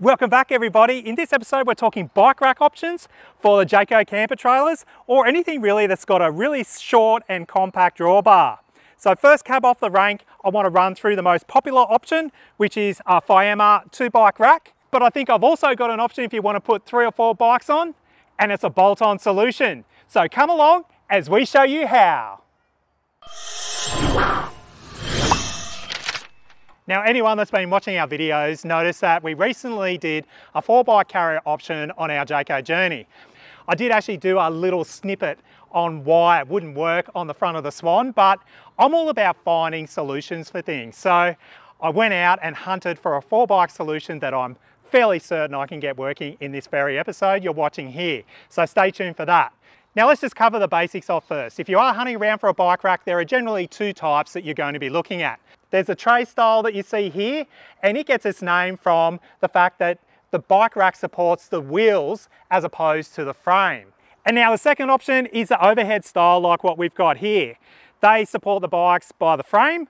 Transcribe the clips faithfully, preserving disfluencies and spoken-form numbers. Welcome back everybody. In this episode we're talking bike rack options for the Jayco camper trailers or anything really that's got a really short and compact drawbar. So first cab off the rank, I want to run through the most popular option, which is our Fiamma two bike rack. But I think I've also got an option if you want to put three or four bikes on, and it's a bolt-on solution. So come along as we show you how. Now anyone that's been watching our videos noticed that we recently did a four bike carrier option on our Jayco Journey. I did actually do a little snippet on why it wouldn't work on the front of the Swan, but I'm all about finding solutions for things. So I went out and hunted for a four bike solution that I'm fairly certain I can get working in this very episode you're watching here. So stay tuned for that. Now let's just cover the basics off first. If you are hunting around for a bike rack, there are generally two types that you're going to be looking at. There's a tray style that you see here, and it gets its name from the fact that the bike rack supports the wheels as opposed to the frame. And now the second option is the overhead style, like what we've got here. They support the bikes by the frame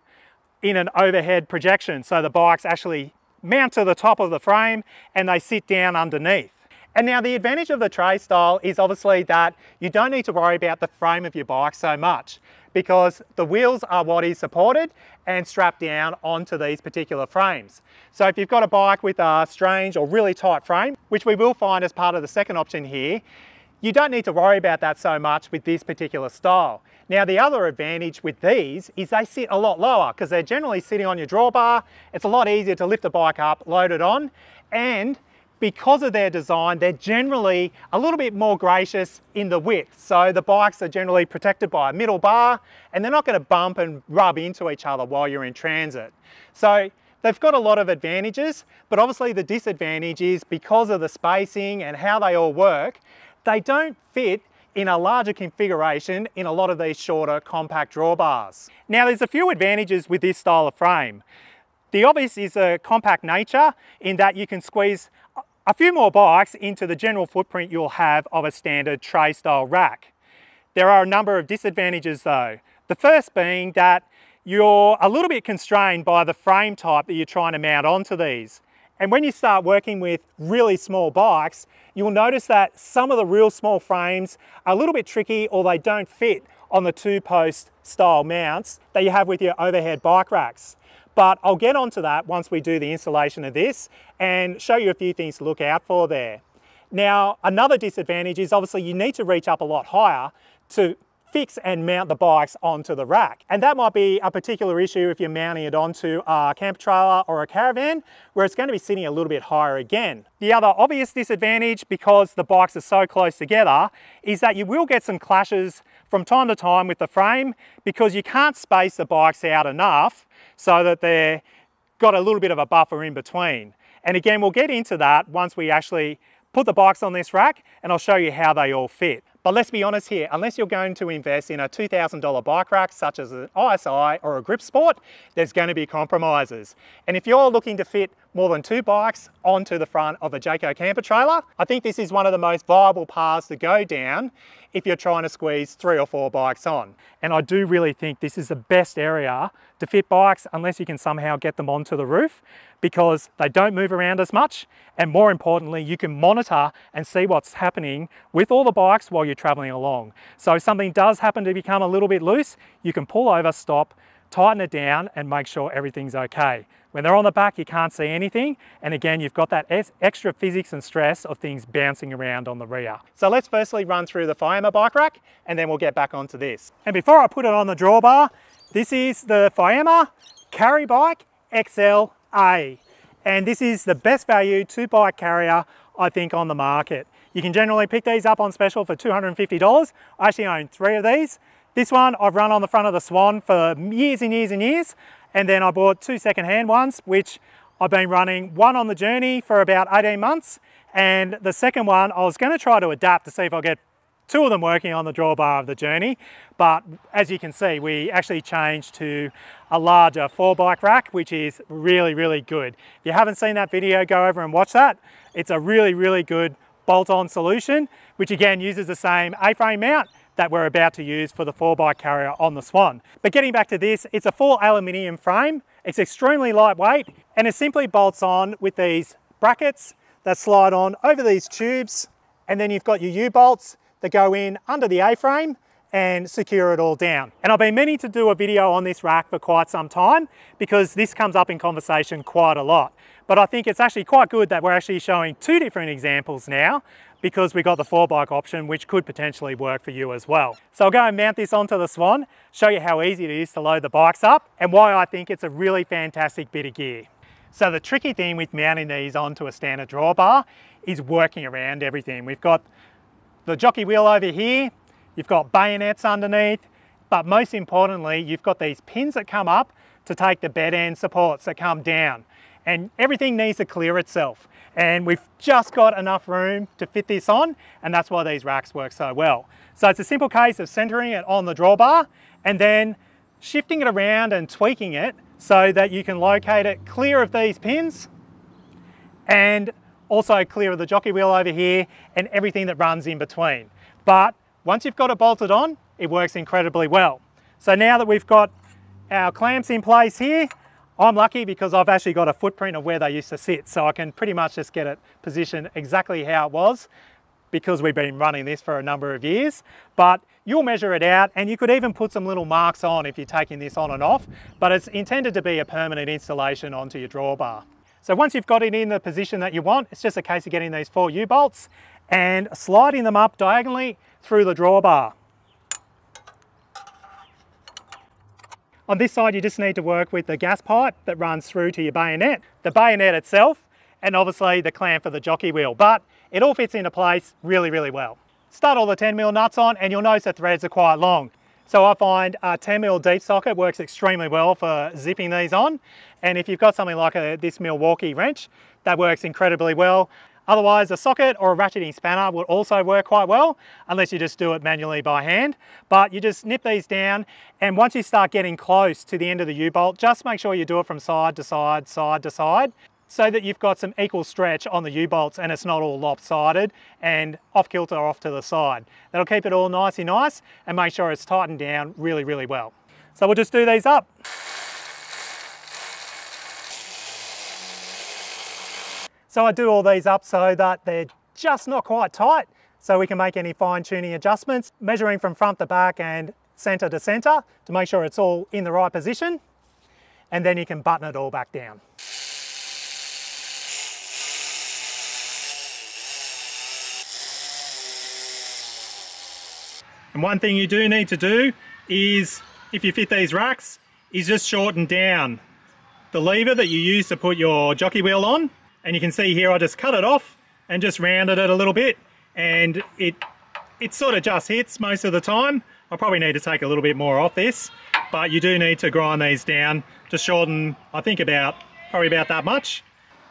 in an overhead projection. So the bikes actually mount to the top of the frame and they sit down underneath. And now the advantage of the tray style is obviously that you don't need to worry about the frame of your bike so much because the wheels are what is supported and strapped down onto these particular frames. So if you've got a bike with a strange or really tight frame, which we will find as part of the second option here, you don't need to worry about that so much with this particular style. Now the other advantage with these is they sit a lot lower because they're generally sitting on your drawbar. It's a lot easier to lift the bike up, load it on, and because of their design, they're generally a little bit more gracious in the width. So the bikes are generally protected by a middle bar and they're not going to bump and rub into each other while you're in transit. So they've got a lot of advantages, but obviously the disadvantage is because of the spacing and how they all work, they don't fit in a larger configuration in a lot of these shorter compact drawbars. Now there's a few advantages with this style of frame. The obvious is a compact nature in that you can squeeze a few more bikes into the general footprint you'll have of a standard tray style rack. There are a number of disadvantages though. The first being that you're a little bit constrained by the frame type that you're trying to mount onto these. And when you start working with really small bikes, you will notice that some of the real small frames are a little bit tricky or they don't fit on the two post style mounts that you have with your overhead bike racks. But I'll get onto that once we do the installation of this and show you a few things to look out for there. Now, another disadvantage is obviously you need to reach up a lot higher to fix and mount the bikes onto the rack. And that might be a particular issue if you're mounting it onto a camper trailer or a caravan, where it's going to be sitting a little bit higher again. The other obvious disadvantage, because the bikes are so close together, is that you will get some clashes from time to time with the frame because you can't space the bikes out enough so that they've got a little bit of a buffer in between. And again, we'll get into that once we actually put the bikes on this rack and I'll show you how they all fit. But let's be honest here, unless you're going to invest in a two thousand dollar bike rack such as an I S I or a Grip Sport, there's going to be compromises. And if you're looking to fit more than two bikes onto the front of a Jayco camper trailer, I think this is one of the most viable paths to go down if you're trying to squeeze three or four bikes on. And I do really think this is the best area to fit bikes unless you can somehow get them onto the roof, because they don't move around as much, and more importantly you can monitor and see what's happening with all the bikes while you're traveling along. So if something does happen to become a little bit loose, you can pull over, stop, tighten it down and make sure everything's okay. When they're on the back you can't see anything, and again you've got that extra physics and stress of things bouncing around on the rear. So let's firstly run through the Fiamma bike rack and then we'll get back onto this. And before I put it on the drawbar, this is the Fiamma Carry Bike X L A, and this is the best value two bike carrier I think on the market. You can generally pick these up on special for two hundred and fifty dollars. I actually own three of these. This one I've run on the front of the Swan for years and years and years, and then I bought two second-hand ones, which I've been running one on the Journey for about eighteen months, and the second one I was going to try to adapt to see if I get two of them working on the drawbar of the Journey. But as you can see, we actually changed to a larger four bike rack, which is really, really good. If you haven't seen that video, go over and watch that. It's a really, really good bolt-on solution, which again uses the same A-frame mount that we're about to use for the four bike carrier on the Swan. But getting back to this, it's a full aluminium frame, it's extremely lightweight, and it simply bolts on with these brackets that slide on over these tubes, and then you've got your U-bolts that go in under the A-frame and secure it all down. And I've been meaning to do a video on this rack for quite some time because this comes up in conversation quite a lot. But I think it's actually quite good that we're actually showing two different examples now, because we got the four bike option, which could potentially work for you as well. So I'll go and mount this onto the Swan, show you how easy it is to load the bikes up and why I think it's a really fantastic bit of gear. So the tricky thing with mounting these onto a standard drawbar is working around everything. We've got the jockey wheel over here, you've got bayonets underneath, but most importantly, you've got these pins that come up to take the bed end supports that come down. And everything needs to clear itself. And we've just got enough room to fit this on, and that's why these racks work so well. So it's a simple case of centering it on the drawbar and then shifting it around and tweaking it so that you can locate it clear of these pins and also clear of the jockey wheel over here and everything that runs in between. But once you've got it bolted on, it works incredibly well. So now that we've got our clamps in place here, I'm lucky because I've actually got a footprint of where they used to sit, so I can pretty much just get it positioned exactly how it was because we've been running this for a number of years. But you'll measure it out, and you could even put some little marks on if you're taking this on and off, but it's intended to be a permanent installation onto your drawbar. So once you've got it in the position that you want, it's just a case of getting these four U-bolts and sliding them up diagonally through the drawbar. On this side, you just need to work with the gas pipe that runs through to your bayonet, the bayonet itself, and obviously the clamp for the jockey wheel, but it all fits into place really, really well. Start all the ten mil nuts on, and you'll notice the threads are quite long. So I find a ten mil deep socket works extremely well for zipping these on, and if you've got something like a, this Milwaukee wrench, that works incredibly well. Otherwise, a socket or a ratcheting spanner would also work quite well, unless you just do it manually by hand. But you just nip these down, and once you start getting close to the end of the U-bolt, just make sure you do it from side to side, side to side, so that you've got some equal stretch on the U-bolts and it's not all lopsided and off-kilter or off to the side. That'll keep it all nicey nice and make sure it's tightened down really, really well. So we'll just do these up. So I do all these up so that they're just not quite tight, so we can make any fine-tuning adjustments, measuring from front to back and center to center to make sure it's all in the right position, and then you can button it all back down. And one thing you do need to do is, if you fit these racks, is just shorten down the lever that you use to put your jockey wheel on. And you can see here I just cut it off and just rounded it a little bit, and it it sort of just hits most of the time. I probably need to take a little bit more off this, but you do need to grind these down to shorten, I think about, probably about that much.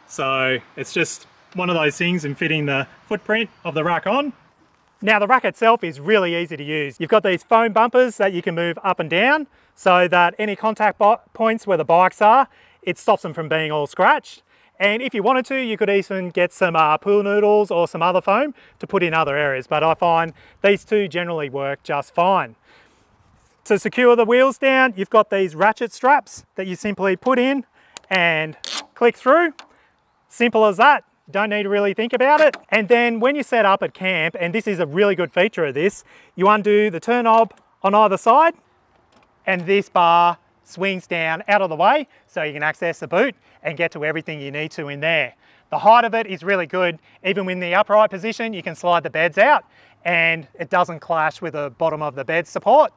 So it's just one of those things in fitting the footprint of the rack on. Now the rack itself is really easy to use. You've got these foam bumpers that you can move up and down so that any contact points where the bikes are, it stops them from being all scratched. And if you wanted to, you could even get some uh, pool noodles or some other foam to put in other areas, but I find these two generally work just fine. To secure the wheels down, you've got these ratchet straps that you simply put in and click through. Simple as that. Don't need to really think about it. And then when you set up at camp, and this is a really good feature of this, you undo the turn knob on either side, and this bar swings down out of the way so you can access the boot and get to everything you need to in there. The height of it is really good. Even in the upright position, you can slide the beds out and it doesn't clash with the bottom of the bed support.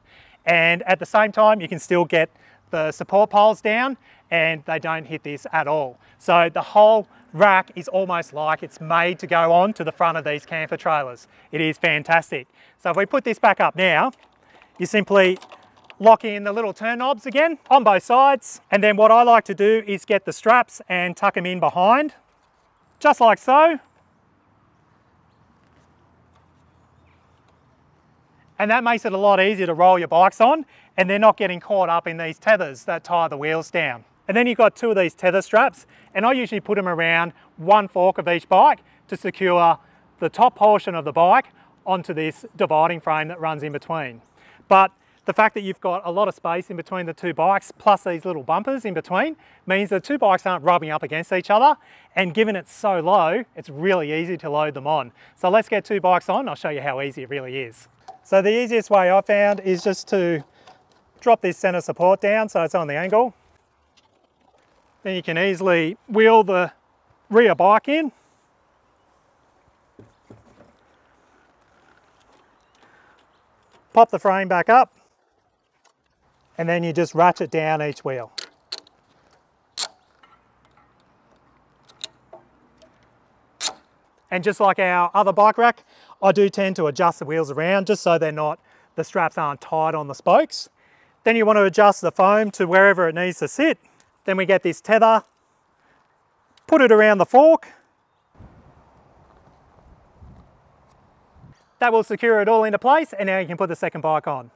And at the same time, you can still get the support poles down and they don't hit this at all. So the whole rack is almost like it's made to go on to the front of these camper trailers. It is fantastic. So if we put this back up now, you simply lock in the little turn knobs again on both sides, and then what I like to do is get the straps and tuck them in behind, just like so. And that makes it a lot easier to roll your bikes on, and they're not getting caught up in these tethers that tie the wheels down. And then you've got two of these tether straps, and I usually put them around one fork of each bike to secure the top portion of the bike onto this dividing frame that runs in between. But the fact that you've got a lot of space in between the two bikes, plus these little bumpers in between, means the two bikes aren't rubbing up against each other, and given it's so low, it's really easy to load them on. So let's get two bikes on, I'll show you how easy it really is. So the easiest way I found is just to drop this center support down so it's on the angle. Then you can easily wheel the rear bike in. Pop the frame back up, and then you just ratchet down each wheel. And just like our other bike rack, I do tend to adjust the wheels around just so they're not, the straps aren't tied on the spokes. Then you want to adjust the foam to wherever it needs to sit. Then we get this tether, put it around the fork. That will secure it all into place, and now you can put the second bike on.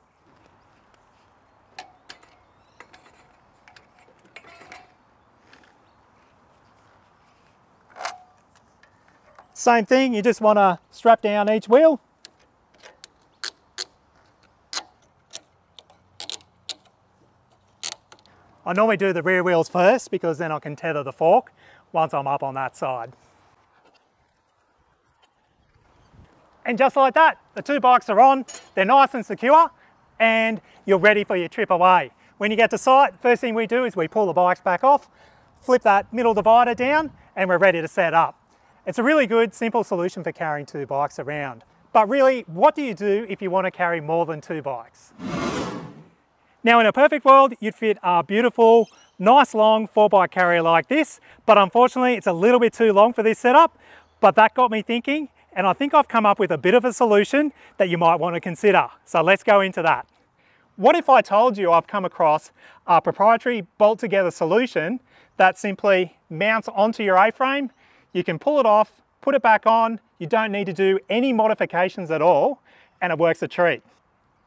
Same thing, you just want to strap down each wheel. I normally do the rear wheels first because then I can tether the fork once I'm up on that side. And just like that, the two bikes are on, they're nice and secure, and you're ready for your trip away. When you get to site, first thing we do is we pull the bikes back off, flip that middle divider down, and we're ready to set up. It's a really good, simple solution for carrying two bikes around. But really, what do you do if you want to carry more than two bikes? Now, in a perfect world, you'd fit a beautiful, nice long four-bike carrier like this, but unfortunately, it's a little bit too long for this setup, but that got me thinking, and I think I've come up with a bit of a solution that you might want to consider. So let's go into that. What if I told you I've come across a proprietary bolt together solution that simply mounts onto your A-frame, you can pull it off, put it back on, you don't need to do any modifications at all, and it works a treat.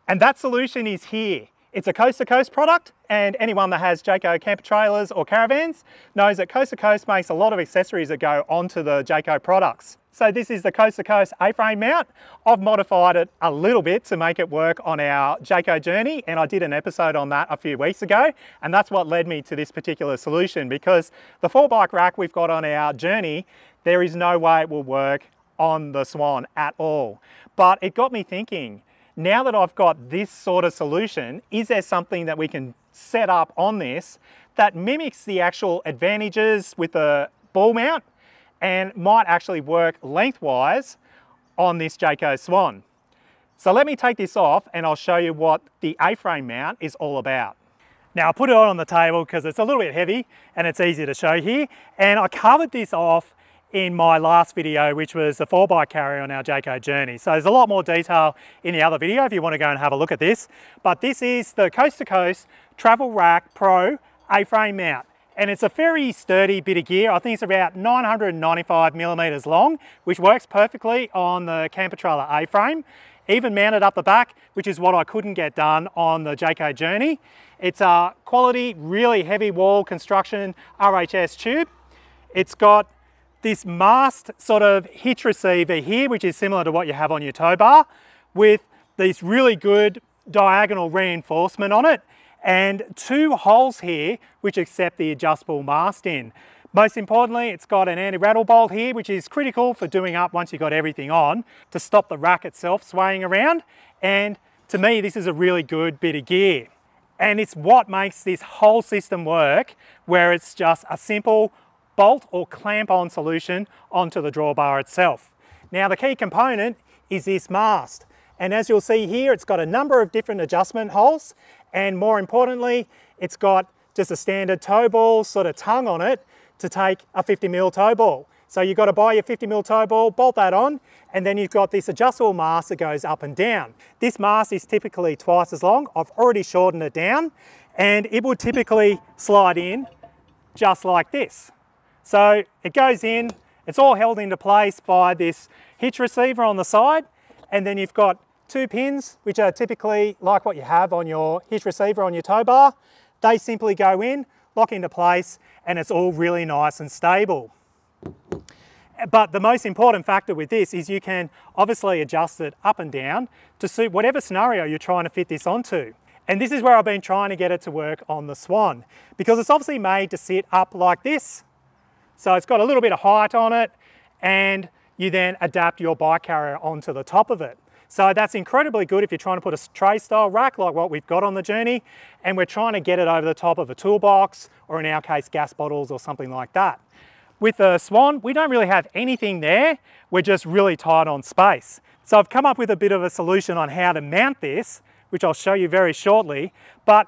And that solution is here. It's a Coast to Coast product, and anyone that has Jayco camper trailers or caravans knows that Coast to Coast makes a lot of accessories that go onto the Jayco products. So this is the Coast to Coast A-frame mount. I've modified it a little bit to make it work on our Jayco Journey, and I did an episode on that a few weeks ago, and that's what led me to this particular solution, because the four bike rack we've got on our Journey, there is no way it will work on the Swan at all. But it got me thinking, now that I've got this sort of solution, is there something that we can set up on this that mimics the actual advantages with the ball mount and might actually work lengthwise on this Jayco Swan? So let me take this off and I'll show you what the A-frame mount is all about. Now I put it on the table because it's a little bit heavy and it's easy to show here, and I covered this off in my last video, which was the four-bike carrier on our Jayco Journey. So there's a lot more detail in the other video if you want to go and have a look at this. But this is the Coast to Coast Travel Rack Pro A-Frame Mount. And it's a very sturdy bit of gear. I think it's about nine hundred ninety-five millimeters long, which works perfectly on the camper trailer A-Frame. Even mounted up the back, which is what I couldn't get done on the Jayco Journey. It's a quality, really heavy wall construction R H S tube. It's got this mast sort of hitch receiver here, which is similar to what you have on your tow bar, with these really good diagonal reinforcement on it, and two holes here which accept the adjustable mast in. Most importantly, it's got an anti-rattle bolt here, which is critical for doing up once you've got everything on, to stop the rack itself swaying around. And to me, this is a really good bit of gear. And it's what makes this whole system work, where it's just a simple bolt or clamp-on solution onto the drawbar itself. Now the key component is this mast, and as you'll see here, it's got a number of different adjustment holes, and more importantly, it's got just a standard tow ball sort of tongue on it to take a fifty mil tow ball. So you've got to buy your fifty mil tow ball, bolt that on, and then you've got this adjustable mast that goes up and down. This mast is typically twice as long. I've already shortened it down, and it will typically slide in just like this. So it goes in, it's all held into place by this hitch receiver on the side, and then you've got two pins, which are typically like what you have on your hitch receiver on your tow bar. They simply go in, lock into place, and it's all really nice and stable. But the most important factor with this is you can obviously adjust it up and down to suit whatever scenario you're trying to fit this onto. And this is where I've been trying to get it to work on the Swan, because it's obviously made to sit up like this. So it's got a little bit of height on it, and you then adapt your bike carrier onto the top of it. So that's incredibly good if you're trying to put a tray style rack like what we've got on the Journey, and we're trying to get it over the top of a toolbox, or in our case, gas bottles or something like that. With the Swan, we don't really have anything there. We're just really tight on space. So I've come up with a bit of a solution on how to mount this, which I'll show you very shortly, but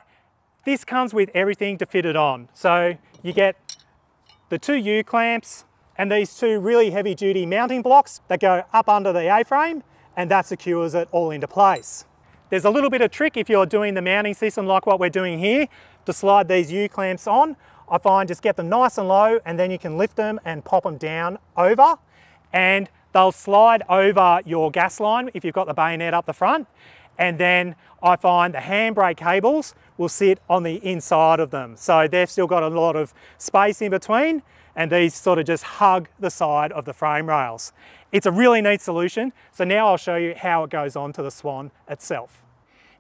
this comes with everything to fit it on. So you get the two U-clamps and these two really heavy duty mounting blocks that go up under the A-frame, and that secures it all into place. There's a little bit of trick if you're doing the mounting system like what we're doing here, to slide these U-clamps on. I find just get them nice and low, and then you can lift them and pop them down over, and they'll slide over your gas line if you've got the bayonet up the front. And then I find the handbrake cables will sit on the inside of them. So they've still got a lot of space in between, and these sort of just hug the side of the frame rails. It's a really neat solution. So now I'll show you how it goes onto the Swan itself.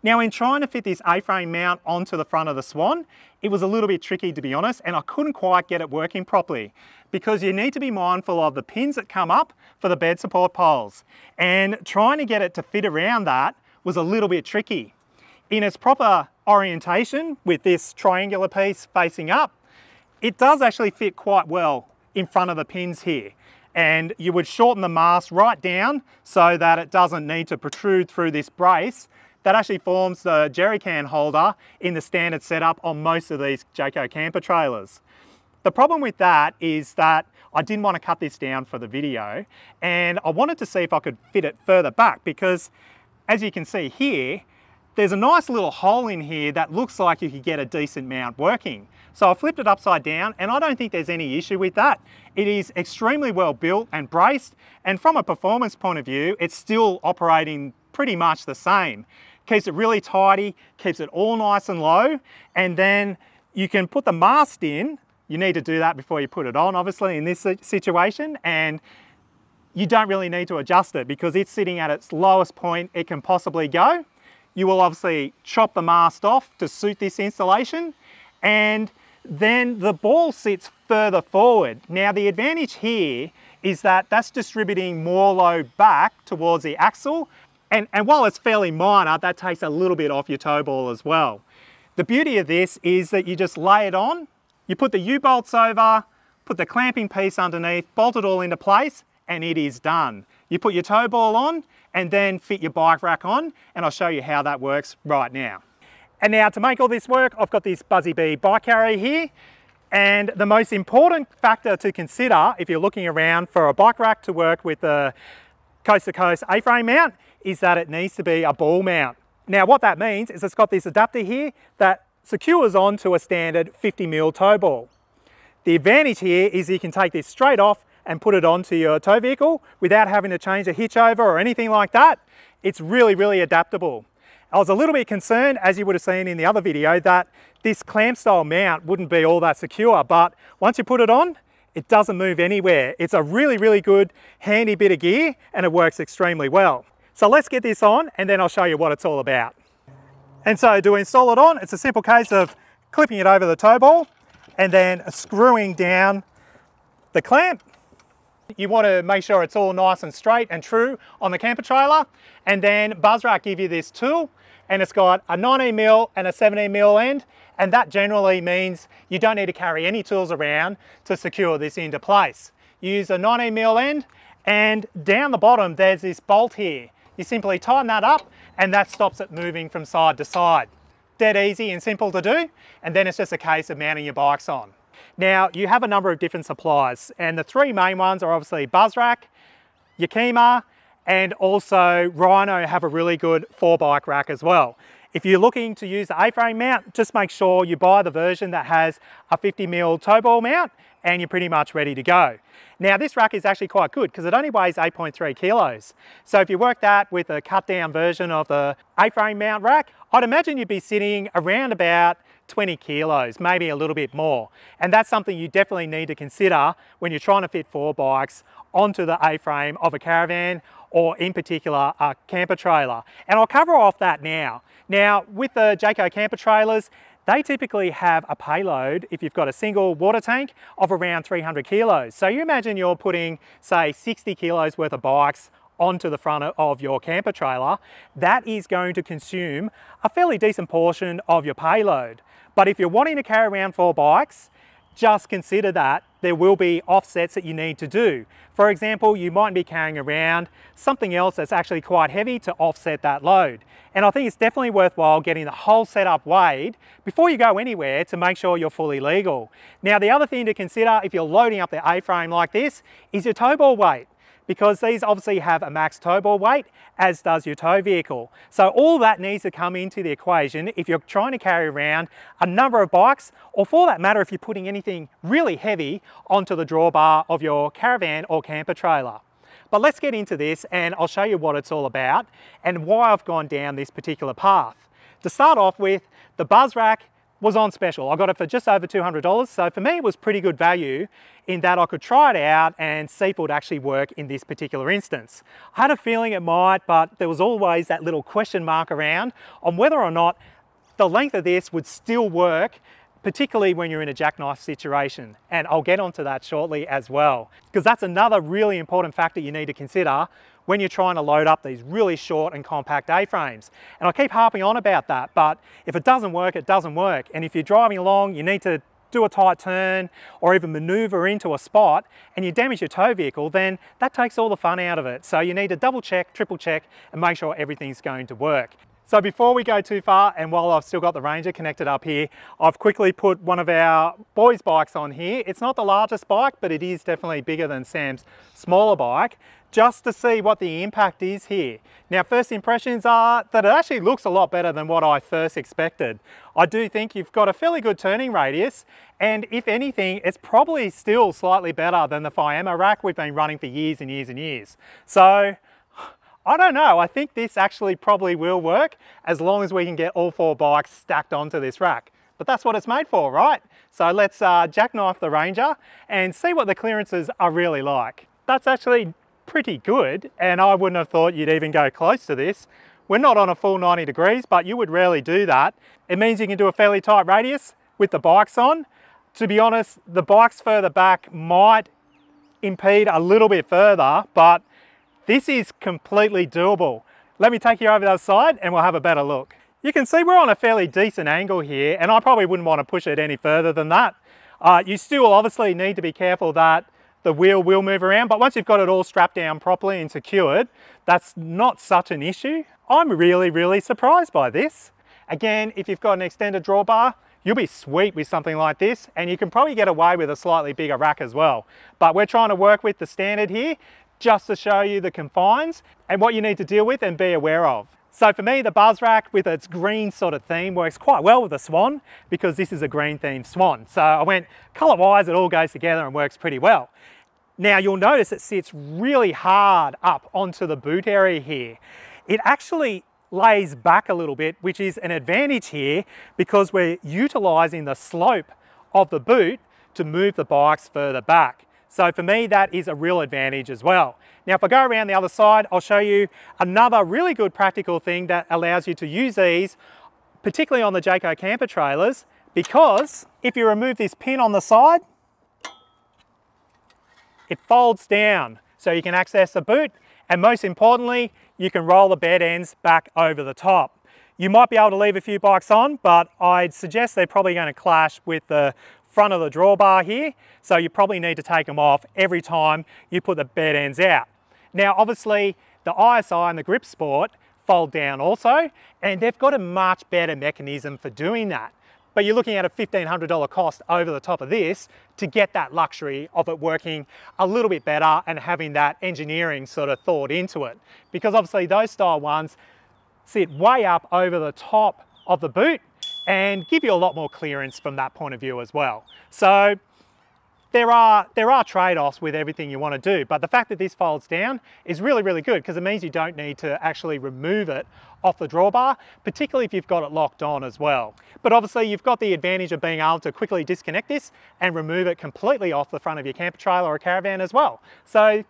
Now, in trying to fit this A-frame mount onto the front of the Swan, it was a little bit tricky, to be honest, and I couldn't quite get it working properly, because you need to be mindful of the pins that come up for the bed support poles. And trying to get it to fit around that was a little bit tricky. In its proper orientation, with this triangular piece facing up, it does actually fit quite well in front of the pins here. And you would shorten the mast right down so that it doesn't need to protrude through this brace that actually forms the jerry can holder in the standard setup on most of these Jayco camper trailers. The problem with that is that I didn't want to cut this down for the video, and I wanted to see if I could fit it further back, because as you can see here, there's a nice little hole in here that looks like you could get a decent mount working. So I flipped it upside down, and I don't think there's any issue with that. It is extremely well built and braced, and from a performance point of view, it's still operating pretty much the same. Keeps it really tidy, keeps it all nice and low, and then you can put the mast in. You need to do that before you put it on, obviously, in this situation, and you don't really need to adjust it because it's sitting at its lowest point it can possibly go. You will obviously chop the mast off to suit this installation, and then the ball sits further forward. Now, the advantage here is that that's distributing more load back towards the axle, and, and while it's fairly minor, that takes a little bit off your toe ball as well. The beauty of this is that you just lay it on, you put the U-bolts over, put the clamping piece underneath, bolt it all into place, and it is done. You put your toe ball on and then fit your bike rack on, and I'll show you how that works right now. And now, to make all this work, I've got this Buzzy B bike carrier here, and the most important factor to consider if you're looking around for a bike rack to work with the Coast to Coast A-frame mount is that it needs to be a ball mount. Now, what that means is it's got this adapter here that secures onto a standard fifty mil tow ball. The advantage here is you can take this straight off and put it onto your tow vehicle without having to change a hitch over or anything like that. It's really, really adaptable. I was a little bit concerned, as you would have seen in the other video, that this clamp style mount wouldn't be all that secure, but once you put it on, it doesn't move anywhere. It's a really, really good, handy bit of gear, and it works extremely well. So let's get this on, and then I'll show you what it's all about. And so to install it on, it's a simple case of clipping it over the tow ball and then screwing down the clamp. You want to make sure it's all nice and straight and true on the camper trailer. And then Buzzrack give you this tool, and it's got a nineteen mil and a seventeen mil end. And that generally means you don't need to carry any tools around to secure this into place. You use a nineteen mil end, and down the bottom, there's this bolt here. You simply tighten that up, and that stops it moving from side to side. Dead easy and simple to do. And then it's just a case of mounting your bikes on. Now, you have a number of different suppliers, and the three main ones are obviously Buzzrack, Yakima, and also Rhino have a really good four bike rack as well. If you're looking to use the A-frame mount, just make sure you buy the version that has a fifty mil tow ball mount and you're pretty much ready to go. Now this rack is actually quite good because it only weighs eight point three kilos. So if you work that with a cut down version of the A-frame mount rack, I'd imagine you'd be sitting around about twenty kilos, maybe a little bit more. And that's something you definitely need to consider when you're trying to fit four bikes onto the A-frame of a caravan, or in particular a camper trailer. And I'll cover off that now. Now with the Jayco camper trailers, they typically have a payload, if you've got a single water tank, of around three hundred kilos. So you imagine you're putting, say, sixty kilos worth of bikes onto the front of your camper trailer. That is going to consume a fairly decent portion of your payload. But if you're wanting to carry around four bikes, just consider that there will be offsets that you need to do. For example, you might be carrying around something else that's actually quite heavy to offset that load. And I think it's definitely worthwhile getting the whole setup weighed before you go anywhere to make sure you're fully legal. Now, the other thing to consider if you're loading up the A-frame like this is your tow ball weight, because these obviously have a max tow ball weight, as does your tow vehicle. So all that needs to come into the equation if you're trying to carry around a number of bikes, or for that matter if you're putting anything really heavy onto the drawbar of your caravan or camper trailer. But let's get into this and I'll show you what it's all about and why I've gone down this particular path. To start off with, the Buzzrack was on special. I got it for just over two hundred dollars, so for me it was pretty good value in that I could try it out and see if it would actually work in this particular instance. I had a feeling it might, but there was always that little question mark around on whether or not the length of this would still work, particularly when you're in a jackknife situation. And I'll get onto that shortly as well, because that's another really important factor you need to consider when you're trying to load up these really short and compact A-frames. And I keep harping on about that, but if it doesn't work, it doesn't work. And if you're driving along, you need to do a tight turn or even maneuver into a spot and you damage your tow vehicle, then that takes all the fun out of it. So you need to double check, triple check, and make sure everything's going to work. So before we go too far, and while I've still got the Ranger connected up here, I've quickly put one of our boys' bikes on here. It's not the largest bike, but it is definitely bigger than Sam's smaller bike, just to see what the impact is here. Now, first impressions are that it actually looks a lot better than what I first expected. I do think you've got a fairly good turning radius, and if anything, it's probably still slightly better than the Fiamma rack we've been running for years and years and years. So, I don't know, I think this actually probably will work as long as we can get all four bikes stacked onto this rack. But that's what it's made for, right? So let's uh, jackknife the Ranger and see what the clearances are really like. That's actually pretty good, and I wouldn't have thought you'd even go close to this. We're not on a full ninety degrees, but you would rarely do that. It means you can do a fairly tight radius with the bikes on. To be honest, the bikes further back might impede a little bit further, but this is completely doable. Let me take you over the other side and we'll have a better look. You can see we're on a fairly decent angle here, and I probably wouldn't want to push it any further than that. Uh, you still obviously need to be careful that the wheel will move around, but once you've got it all strapped down properly and secured, that's not such an issue. I'm really, really surprised by this. Again, if you've got an extended drawbar, you'll be sweet with something like this, and you can probably get away with a slightly bigger rack as well. But we're trying to work with the standard here, just to show you the confines and what you need to deal with and be aware of. So for me, the Buzzrack with its green sort of theme works quite well with the Swan, because this is a green themed Swan. So I went color-wise, it all goes together and works pretty well. Now you'll notice it sits really hard up onto the boot area here. It actually lays back a little bit, which is an advantage here because we're utilizing the slope of the boot to move the bikes further back. So for me, that is a real advantage as well. Now, if I go around the other side, I'll show you another really good practical thing that allows you to use these, particularly on the Jayco camper trailers, because if you remove this pin on the side, it folds down so you can access the boot. And most importantly, you can roll the bed ends back over the top. You might be able to leave a few bikes on, but I'd suggest they're probably going to clash with the front of the drawbar here, so you probably need to take them off every time you put the bed ends out. Now obviously the I S I and the Grip Sport fold down also, and they've got a much better mechanism for doing that. But you're looking at a fifteen hundred dollar cost over the top of this to get that luxury of it working a little bit better and having that engineering sort of thought into it. Because obviously those style ones sit way up over the top of the boot and give you a lot more clearance from that point of view as well. So There are, there are trade-offs with everything you want to do, but the fact that this folds down is really, really good because it means you don't need to actually remove it off the drawbar, particularly if you've got it locked on as well. But obviously you've got the advantage of being able to quickly disconnect this and remove it completely off the front of your camper trailer or caravan as well. So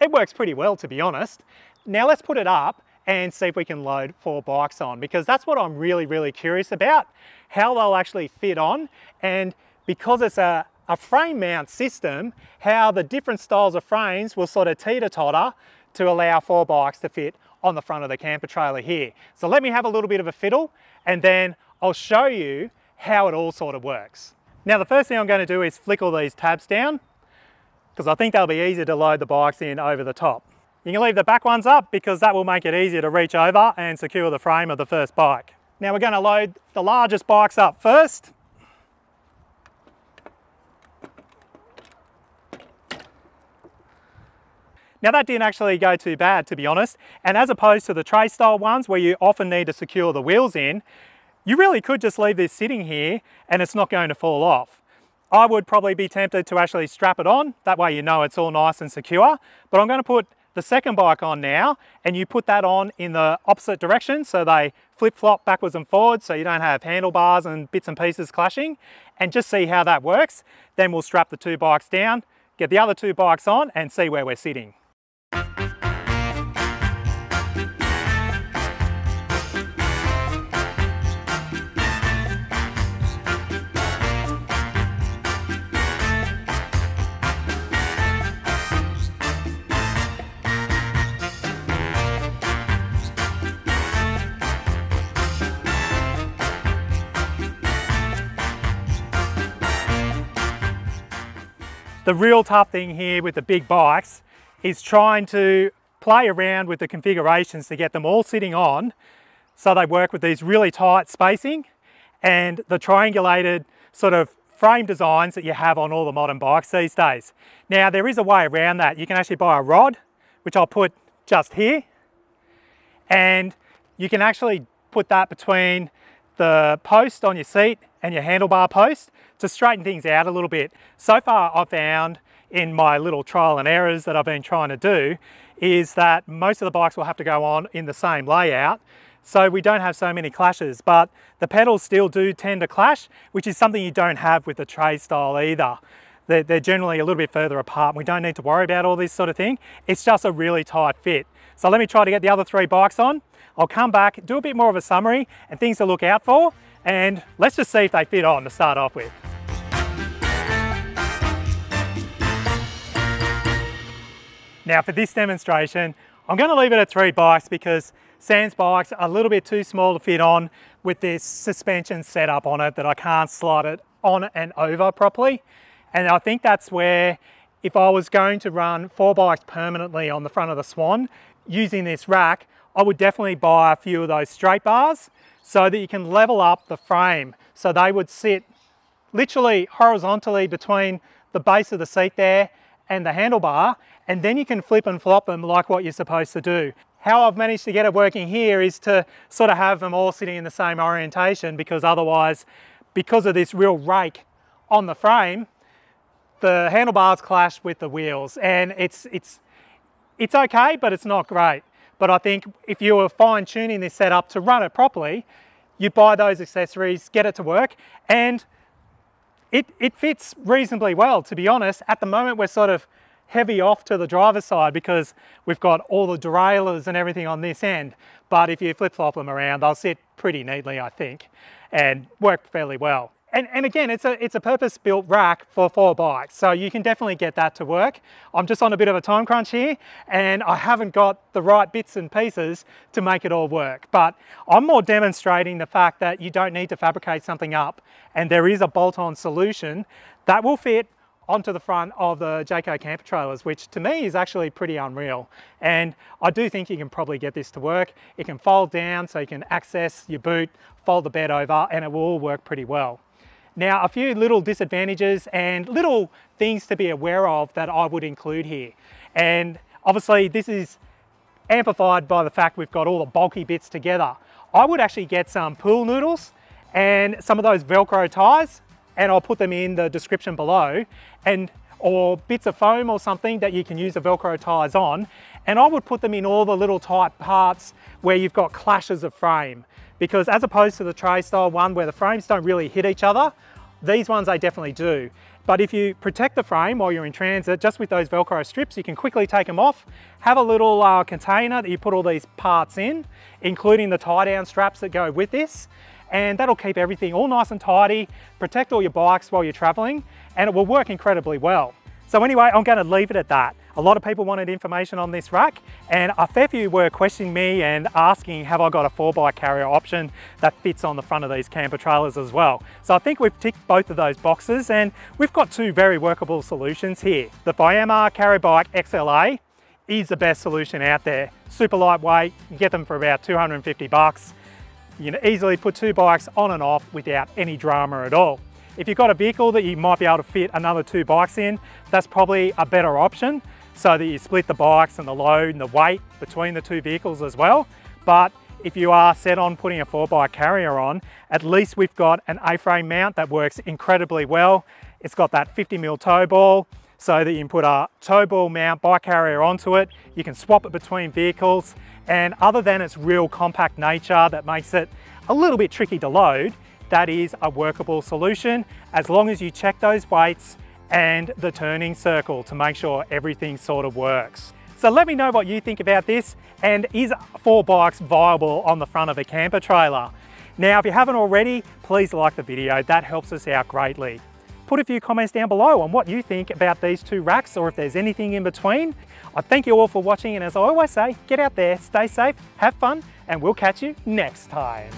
it works pretty well, to be honest. Now let's put it up and see if we can load four bikes on, because that's what I'm really, really curious about, how they'll actually fit on. And because it's a a frame mount system, how the different styles of frames will sort of teeter-totter to allow four bikes to fit on the front of the camper trailer here. So let me have a little bit of a fiddle and then I'll show you how it all sort of works. Now the first thing I'm going to do is flick all these tabs down because I think they'll be easier to load the bikes in over the top. You can leave the back ones up because that will make it easier to reach over and secure the frame of the first bike. Now we're going to load the largest bikes up first. Now that didn't actually go too bad, to be honest, and as opposed to the tray style ones where you often need to secure the wheels in, you really could just leave this sitting here and it's not going to fall off. I would probably be tempted to actually strap it on, that way you know it's all nice and secure, but I'm going to put the second bike on now and you put that on in the opposite direction so they flip-flop backwards and forwards so you don't have handlebars and bits and pieces clashing, and just see how that works. Then we'll strap the two bikes down, get the other two bikes on and see where we're sitting. The real tough thing here with the big bikes is trying to play around with the configurations to get them all sitting on so they work with these really tight spacing and the triangulated sort of frame designs that you have on all the modern bikes these days. Now there is a way around that. You can actually buy a rod, which I'll put just here, and you can actually put that between the post on your seat and your handlebar post to straighten things out a little bit. So far I've found in my little trial and errors that I've been trying to do is that most of the bikes will have to go on in the same layout so we don't have so many clashes, but the pedals still do tend to clash, which is something you don't have with the tray style either. They're, they're generally a little bit further apart. We don't need to worry about all this sort of thing. It's just a really tight fit. So let me try to get the other three bikes on. I'll come back, do a bit more of a summary and things to look out for, and let's just see if they fit on to start off with. Now for this demonstration, I'm going to leave it at three bikes because Sam's bikes are a little bit too small to fit on with this suspension set up on it that I can't slide it on and over properly. And I think that's where, if I was going to run four bikes permanently on the front of the Swan using this rack, I would definitely buy a few of those straight bars so that you can level up the frame. So they would sit literally horizontally between the base of the seat there and the handlebar, and then you can flip and flop them like what you're supposed to do. How I've managed to get it working here is to sort of have them all sitting in the same orientation, because otherwise, because of this real rake on the frame, the handlebars clash with the wheels, and it's, it's, it's okay, but it's not great. But I think if you were fine tuning this setup to run it properly, you buy those accessories, get it to work, and it, it fits reasonably well, to be honest. At the moment, we're sort of heavy off to the driver's side because we've got all the derailleurs and everything on this end. But if you flip-flop them around, they'll sit pretty neatly, I think, and work fairly well. And, and again, it's a, it's a purpose-built rack for four bikes, so you can definitely get that to work. I'm just on a bit of a time crunch here, and I haven't got the right bits and pieces to make it all work. But I'm more demonstrating the fact that you don't need to fabricate something up, and there is a bolt-on solution that will fit onto the front of the Jayco camper trailers, which to me is actually pretty unreal. And I do think you can probably get this to work. It can fold down so you can access your boot, fold the bed over, and it will all work pretty well. Now, a few little disadvantages and little things to be aware of that I would include here. And obviously this is amplified by the fact we've got all the bulky bits together. I would actually get some pool noodles and some of those Velcro ties and I'll put them in the description below, and or bits of foam or something that you can use the Velcro tires on. And I would put them in all the little tight parts where you've got clashes of frame, because as opposed to the tray style one where the frames don't really hit each other, these ones they definitely do. But if you protect the frame while you're in transit, just with those Velcro strips, you can quickly take them off, have a little uh, container that you put all these parts in, including the tie down straps that go with this. And that'll keep everything all nice and tidy, protect all your bikes while you're traveling, and it will work incredibly well. So anyway, I'm gonna leave it at that. A lot of people wanted information on this rack, and a fair few were questioning me and asking, have I got a four bike carrier option that fits on the front of these camper trailers as well? So I think we've ticked both of those boxes, and we've got two very workable solutions here. The Fiamma Carry Bike X L A is the best solution out there. Super lightweight, you get them for about two hundred and fifty bucks. You can easily put two bikes on and off without any drama at all. If you've got a vehicle that you might be able to fit another two bikes in, that's probably a better option, so that you split the bikes and the load and the weight between the two vehicles as well. But if you are set on putting a four bike carrier on, at least we've got an A-frame mount that works incredibly well. It's got that fifty mil tow ball, so that you can put a tow ball mount bike carrier onto it. You can swap it between vehicles, and other than its real compact nature that makes it a little bit tricky to load, that is a workable solution, as long as you check those weights and the turning circle to make sure everything sort of works. So let me know what you think about this, and is four bikes viable on the front of a camper trailer? Now, if you haven't already, please like the video, that helps us out greatly. Put a few comments down below on what you think about these two racks, or if there's anything in between. I thank you all for watching, and as I always say, get out there, stay safe, have fun, and we'll catch you next time.